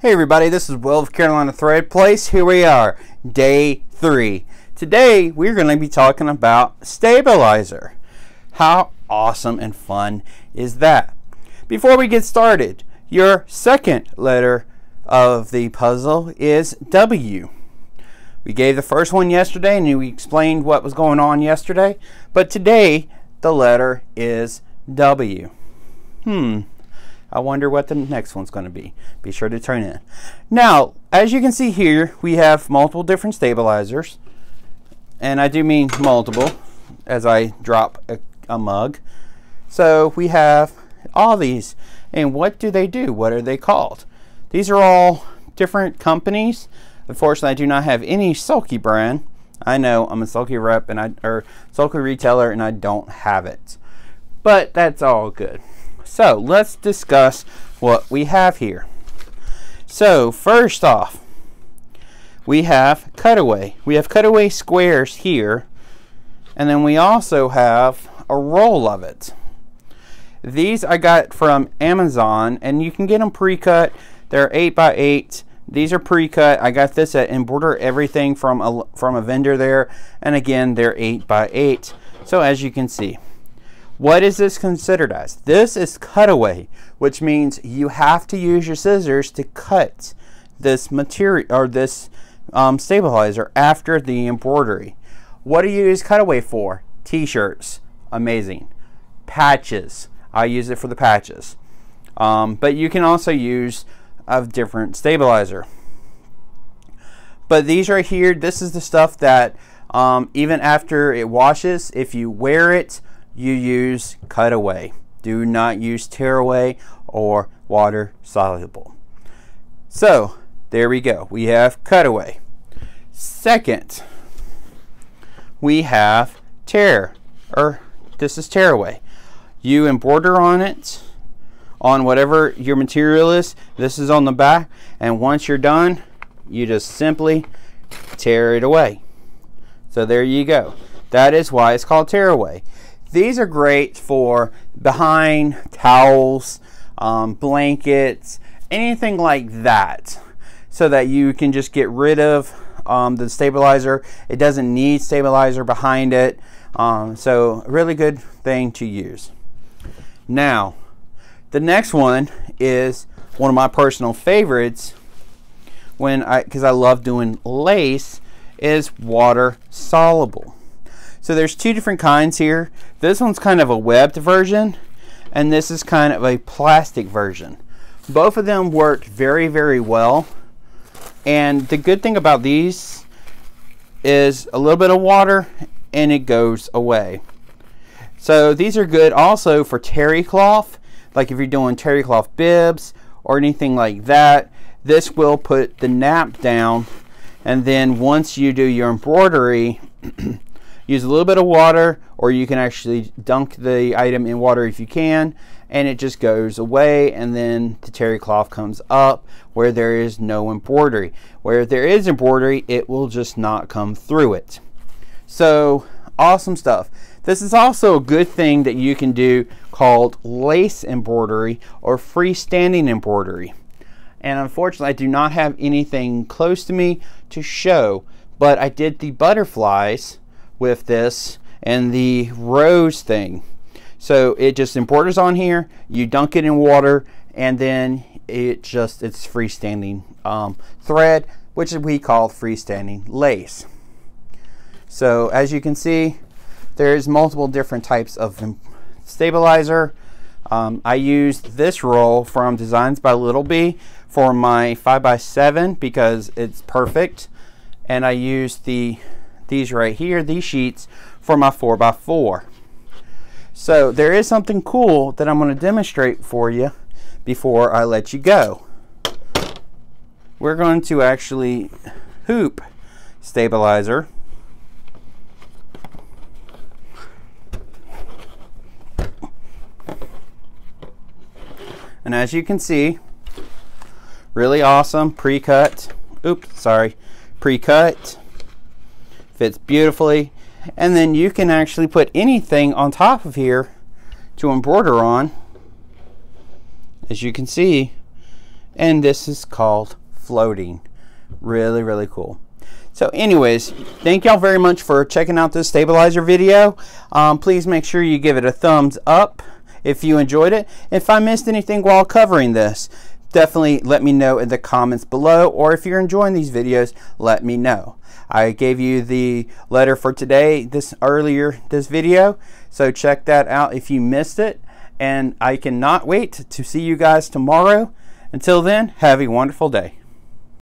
Hey everybody, this is Will of Carolina Thread Place. Here we are, day 3. Today we're going to be talking about stabilizer. How awesome and fun is that? Before we get started, your second letter of the puzzle is W. We gave the first one yesterday and we explained what was going on yesterday, but today the letter is W. I wonder what the next one's going to be. Be sure to turn in. Now, as you can see here, we have multiple different stabilizers. And I do mean multiple, as I drop a mug. So we have all these. And what do they do? What are they called? These are all different companies. Unfortunately, I do not have any Sulky brand. I know I'm a Sulky rep or Sulky retailer, and I don't have it. But that's all good. So let's discuss what we have here. So first off, we have cutaway. We have cutaway squares here, and then we also have a roll of it. These I got from Amazon, and you can get them pre-cut. They're 8x8. These are pre-cut. I got this at Embroider Everything from a vendor there, and again, they're 8x8. So as you can see, what is this considered as? This is cutaway, which means you have to use your scissors to cut this material or this stabilizer after the embroidery. What do you use cutaway for? T-shirts, amazing. Patches, I use it for the patches. But you can also use a different stabilizer. But these right here, this is the stuff that even after it washes, if you wear it, you use cutaway. Do not use tearaway or water soluble. So there we go. We have cutaway. Second, we have tear, or this is tearaway. You embroider on it, on whatever your material is. This is on the back, and once you're done, you just simply tear it away. So there you go. That is why it's called tearaway. These are great for behind towels, blankets, anything like that, so that you can just get rid of the stabilizer. It doesn't need stabilizer behind it, so really good thing to use. Now, the next one is one of my personal favorites because I love doing lace, is water soluble. So there's two different kinds here. This one's kind of a webbed version, and this is kind of a plastic version. Both of them work very, very well. And the good thing about these is a little bit of water and it goes away. So these are good also for terry cloth, like if you're doing terry cloth bibs or anything like that. This will put the nap down, and then once you do your embroidery, use a little bit of water, or you can actually dunk the item in water if you can, and it just goes away, and then the terry cloth comes up where there is no embroidery. Where there is embroidery, it will just not come through it. So awesome stuff. This is also a good thing that you can do called lace embroidery or freestanding embroidery. And unfortunately, I do not have anything close to me to show, but I did the butterflies with this and the rose thing. So it just embroiders on here, you dunk it in water, and then it's freestanding thread, which we call freestanding lace. So as you can see, there's multiple different types of stabilizer. I used this roll from Designs by Little B for my 5x7 because it's perfect, and I used these right here, these sheets, for my 4x4. So there is something cool that I'm going to demonstrate for you before I let you go. We're going to actually hoop stabilizer. And as you can see, really awesome, pre-cut. Oops, sorry, pre-cut. Fits beautifully, and then you can actually put anything on top of here to embroider on. As you can see, and this is called floating. Really, really cool. So anyways, thank y'all very much for checking out this stabilizer video. Please make sure you give it a thumbs up if you enjoyed it. If I missed anything while covering this, definitely let me know in the comments below, or if you're enjoying these videos, let me know. I gave you the letter for today this video, so check that out if you missed it. And I cannot wait to see you guys tomorrow. Until then, have a wonderful day.